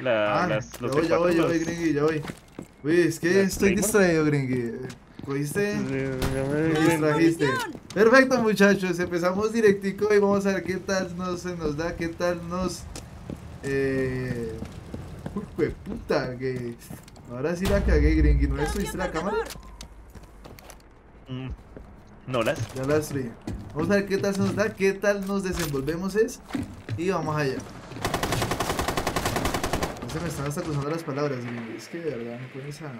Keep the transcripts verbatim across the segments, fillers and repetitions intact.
La, ah, las, los ya voy, ya voy, Gringy, ya voy. Uy, es que estoy distraído, Gringy. ¿Cogiste? Me distrajiste. Perfecto, muchachos, empezamos directico y vamos a ver qué tal nos, se nos da, qué tal nos... Eh... Uy, puta, que... Ahora sí la cagué, Gringy, ¿no le subiste la cámara? Mm. No las. Ya las subí. Vamos a ver qué tal se nos da, qué tal nos desenvolvemos es. Y vamos allá. Se me están hasta cruzando las palabras, Gringy. Es que de verdad me pones a...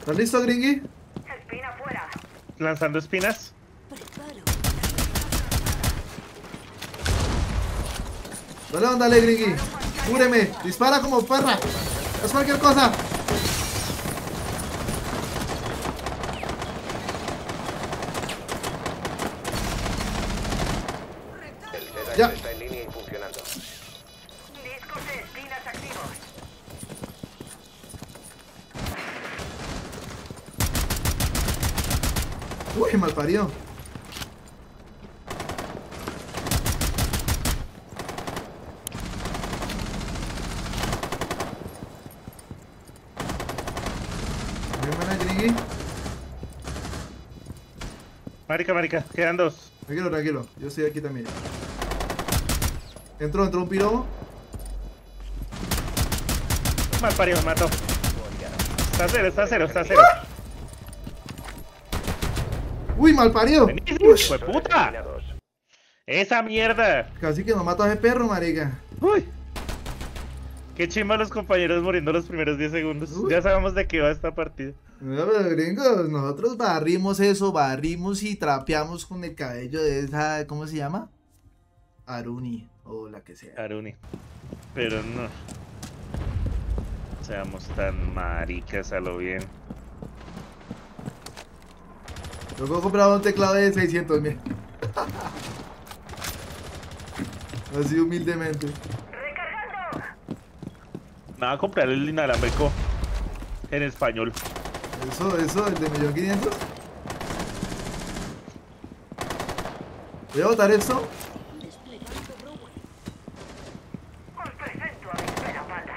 ¿Estás listo, Gringy? Espina afuera. Lanzando espinas. Dale, ándale, Gringy. Cúreme. Dispara como perra. ¡Es cualquier cosa! El ya está en línea y funcionando. Discos de espinas activos. Uy, mal parido. Marica, marica, quedan dos. Tranquilo, tranquilo, yo estoy aquí también. Entró, entró un pirobo. Mal parido, me mató. Está cero, está cero, está cero. ¡Ah! Uy, mal parido. ¡Hijo de puta! Esa mierda. Casi que nos mató a ese perro, marica. Uy. Qué chimba los compañeros muriendo los primeros diez segundos. Uy. Ya sabemos de qué va esta partida. No, pero gringos, nosotros barrimos eso, barrimos y trapeamos con el cabello de esa, ¿cómo se llama? Aruni, o la que sea. Aruni. Pero no seamos tan maricas a lo bien. Luego compraba un teclado de seiscientos mil. Así humildemente. Nada, comprar el inalámbrico en español. Eso, eso, el de millón quinientos. Voy a botar esto. Os presento a mis pelapatas.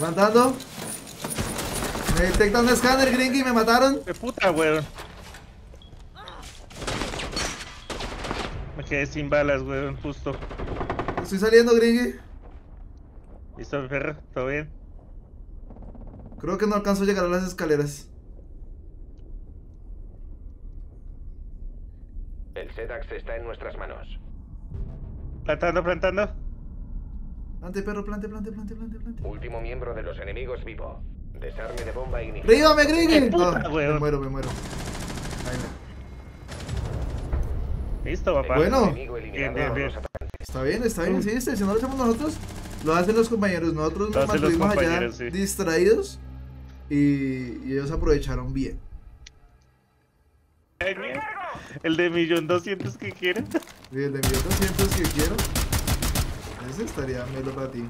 Mandando. Me detectan un escáner, Gringy, y me mataron. ¡Qué puta, weón! Me quedé sin balas, weón, justo. Estoy saliendo, Gringy. Listo, perro, todo bien. Creo que no alcanzo a llegar a las escaleras. El Z-Dax está en nuestras manos. Plantando, plantando. Plante, perro, plante, plante, plante, plante, plante. Último miembro de los enemigos vivo. Desarme de bomba y... ¡Rívame, Gringy! Puta, no, me muero, me muero. Ahí va. Listo, papá. Bueno, bien, bien, bien. Está bien, está bien, sí, si no lo hacemos nosotros, lo hacen los compañeros. Nosotros nos mantuvimos allá sí. distraídos y, y ellos aprovecharon bien. El de millón doscientos que quiero. Sí, el de millón doscientos que quiero. Ese estaría melo para ti.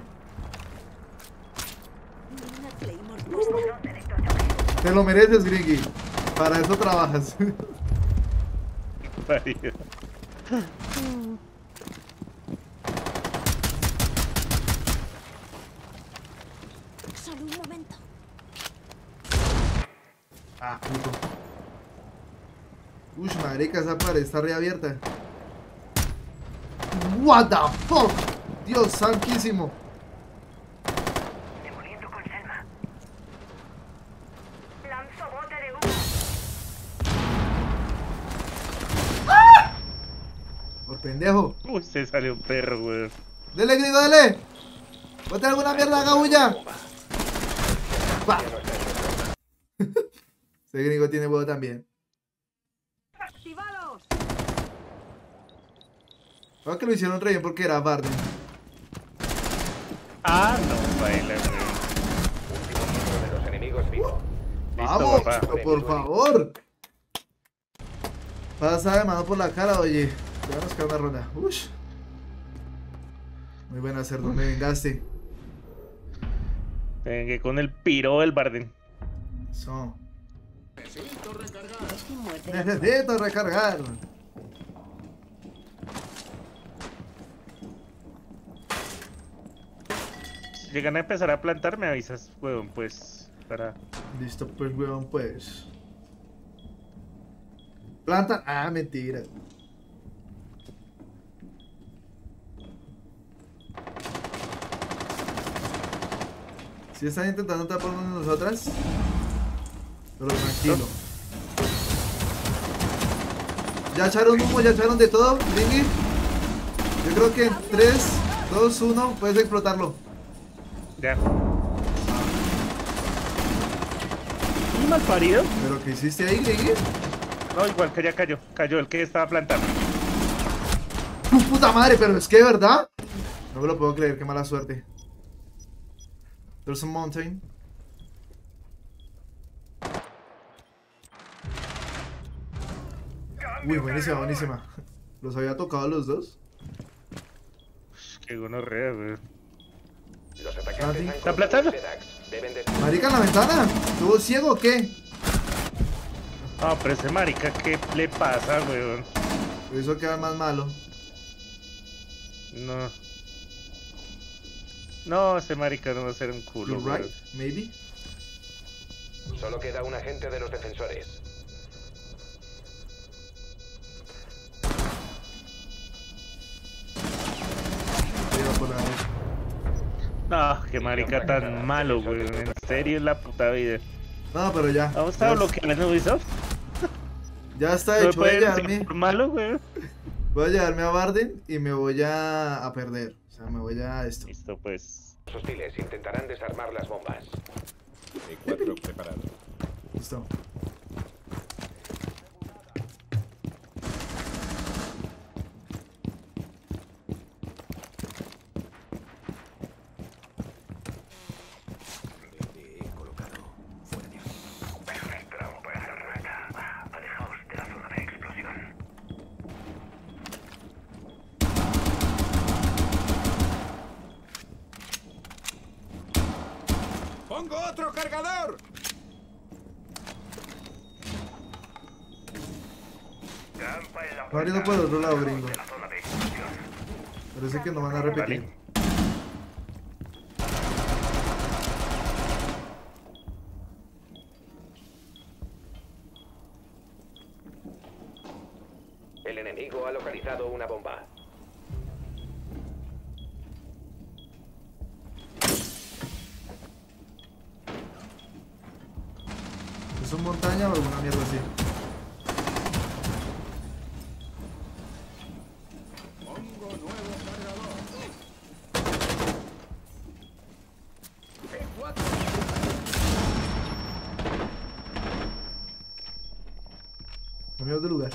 Te lo mereces, Gringy. Para eso trabajas. Ah, puto. Uy, marica, esa pared está reabierta. What the fuck. Dios santísimo. Demoliendo con calma. Lanzo bote de humo. ¡Ah! Por pendejo. Uy, se salió un perro, weón. Dele, Gringo, dele. Bote alguna mierda, gabulla. Va. El Gringo tiene huevo también. ¡Activalos! Creo que lo hicieron re bien porque era Barden. Ah, no, baila, último miembro de los enemigos vivo. Vamos, por favor. Pasa de mano por la cara, oye. Ya nos queda una ronda. Ush. Muy buena, cerdo. Me vengaste. Vengué con el piro del Barden. Son. Necesito recargar. Necesito recargar. Si llegan a empezar a plantar, me avisas, huevón, pues. Para... Listo, pues, huevón, pues. Planta. Ah, mentira. Si sí están intentando tapar una de nosotras, pero tranquilo. Ya echaron humo, ya echaron de todo, Lingy. Yo creo que en tres, dos, uno puedes explotarlo. Ya. ¿Un mal parido? ¿Pero qué hiciste ahí, Lingy? No, igual que ya cayó, cayó el que estaba plantando. ¡Tu puta madre! Pero es que de verdad, no me lo puedo creer, qué mala suerte. There's a mountain. Uy, buenísima, buenísima. ¿Los había tocado a los dos? Qué gonorrea, weón. Los atacantes han contratado sedax. Marica en la ventana. ¿Estuvo ciego o qué? Ah, pero ese marica, ¿qué le pasa, weón? Por eso queda más malo. No. No, ese marica no va a ser un culo. You're right, maybe. Solo queda un agente de los defensores. No, qué marica tan malo, güey. En serio, es la puta vida. No, pero ya. ¿Vamos a bloquear a Ubisoft? Ya está hecho. Voy a llevarme malo, güey. Voy a llevarme a Barden y me voy a, a perder. O sea, me voy a esto. Listo, pues. Los hostiles intentarán desarmar las bombas. E cuatro preparado. Listo. ¡Pongo otro cargador! Abriendo por el otro lado, gringo. Parece que no van a repetir. El enemigo ha localizado una bomba. ¿Son montaña o alguna mierda así? Pongo nuevo cargador. Cambiamos de lugar.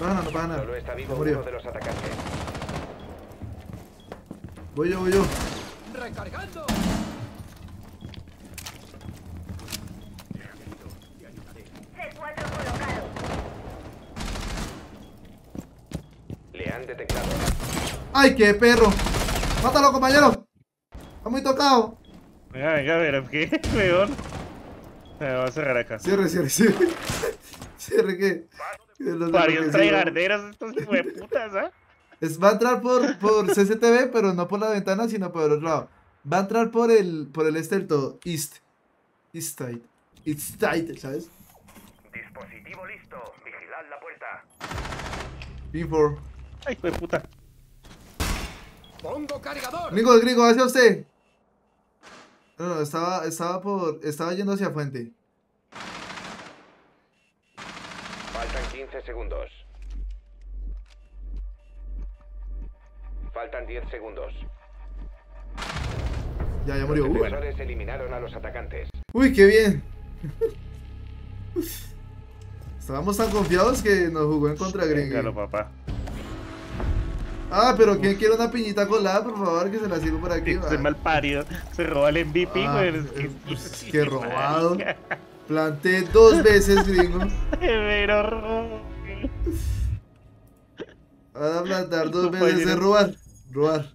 No, no pasa nada. Solo está vivo uno de los atacantes. Voy yo, voy yo. Recargando. C cuatro colocado. Le han detectado. ¡Ay, qué perro! ¡Mátalo, compañero! ¡Está muy tocado! Venga, venga, pero qué peor. Me va a cerrar acá. Cierre, cierre, cierre. Cierre que. Varios traigarderos estos hueputas, ¿ah? ¿eh? Va a entrar por, por C C T V, pero no por la ventana, sino por el otro lado. Va a entrar por el, por el este del todo. East. East side. East side, ¿sabes? Dispositivo listo. Vigilad la puerta. Pin cuatro. Ay, hueputa. Pongo cargador. Gringo, gringo, hacia usted. No, no, estaba, estaba por. Estaba yendo hacia Fuente. Faltan quince segundos. Faltan diez segundos. Ya, ya murió. Los defensores eliminaron a los atacantes. Uy, qué bien. Estábamos tan confiados que nos jugó en contra Green Game. Claro, papá. Ah, pero ¿quién quiere una piñita colada? Por favor, que se la sirvo por aquí. Se mal parido. Se robó el M V P, ah, güey. Es que, que robado. Planté dos veces, gringo. Severo robo. Van a plantar dos veces de robar. Robar.